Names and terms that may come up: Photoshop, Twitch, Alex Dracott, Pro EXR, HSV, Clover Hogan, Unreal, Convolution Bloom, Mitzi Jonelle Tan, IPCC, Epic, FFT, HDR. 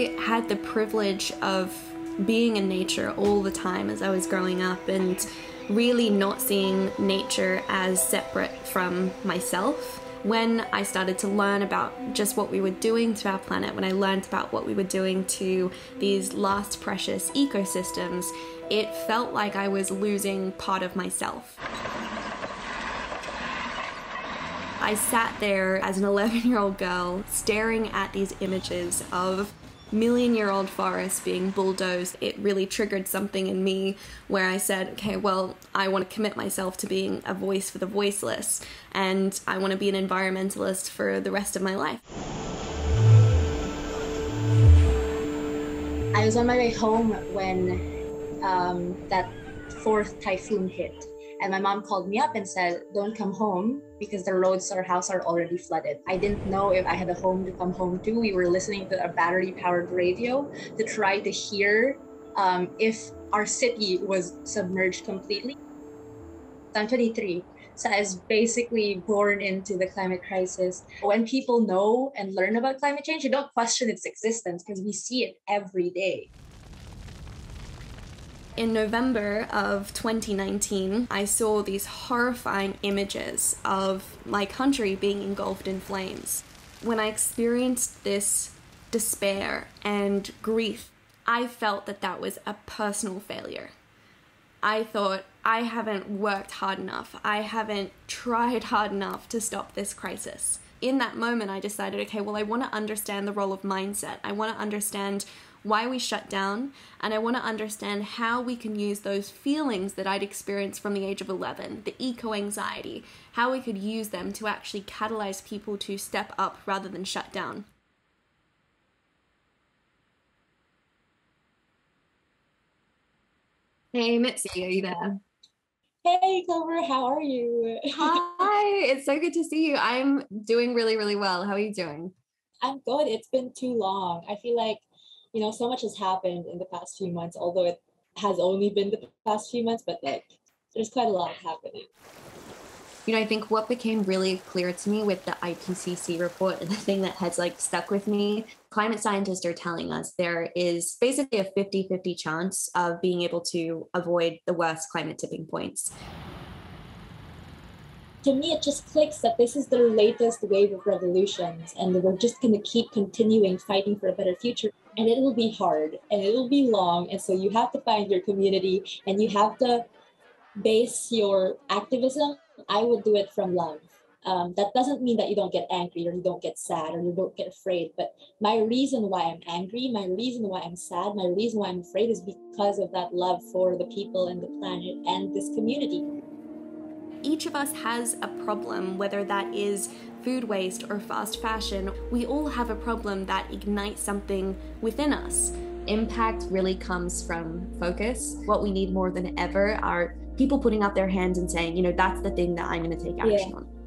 I had the privilege of being in nature all the time as I was growing up, and really not seeing nature as separate from myself. When I started to learn about just what we were doing to our planet, when I learned about what we were doing to these last precious ecosystems, it felt like I was losing part of myself. I sat there as an 11-year-old girl staring at these images of million-year-old forests being bulldozed. It really triggered something in me where I said, okay, well, I want to commit myself to being a voice for the voiceless, and I want to be an environmentalist for the rest of my life. I was on my way home when that fourth typhoon hit, and my mom called me up and said, don't come home because the roads to our house are already flooded. I didn't know if I had a home to come home to. We were listening to a battery-powered radio to try to hear if our city was submerged completely. I'm 23, so I was basically born into the climate crisis. When people know and learn about climate change, you don't question its existence because we see it every day. In November of 2019, I saw these horrifying images of my country being engulfed in flames. When I experienced this despair and grief, I felt that that was a personal failure. I thought, I haven't worked hard enough. I haven't tried hard enough to stop this crisis. In that moment, I decided, okay, well, I want to understand the role of mindset. I want to understand why we shut down, and I want to understand how we can use those feelings that I'd experienced from the age of 11, the eco-anxiety, how we could use them to actually catalyze people to step up rather than shut down. Hey Mitzi, are you there? Hey Clover, how are you? Hi, it's so good to see you. I'm doing really, really well. How are you doing? I'm good. It's been too long. I feel like, you know, so much has happened in the past few months, although it has only been the past few months, but like, there's quite a lot happening. You know, I think what became really clear to me with the IPCC report, and the thing that has like stuck with me, climate scientists are telling us there is basically a 50-50 chance of being able to avoid the worst climate tipping points. To me, it just clicks that this is the latest wave of revolutions, and we're just going to keep continuing fighting for a better future. And it will be hard, and it will be long, and so you have to find your community, and you have to base your activism. I would do it from love. That doesn't mean that you don't get angry, or you don't get sad, or you don't get afraid. But my reason why I'm angry, my reason why I'm sad, my reason why I'm afraid is because of that love for the people and the planet and this community. Each of us has a problem, whether that is food waste or fast fashion. We all have a problem that ignites something within us. Impact really comes from focus. What we need more than ever are people putting up their hands and saying, you know, that's the thing that I'm going to take action on.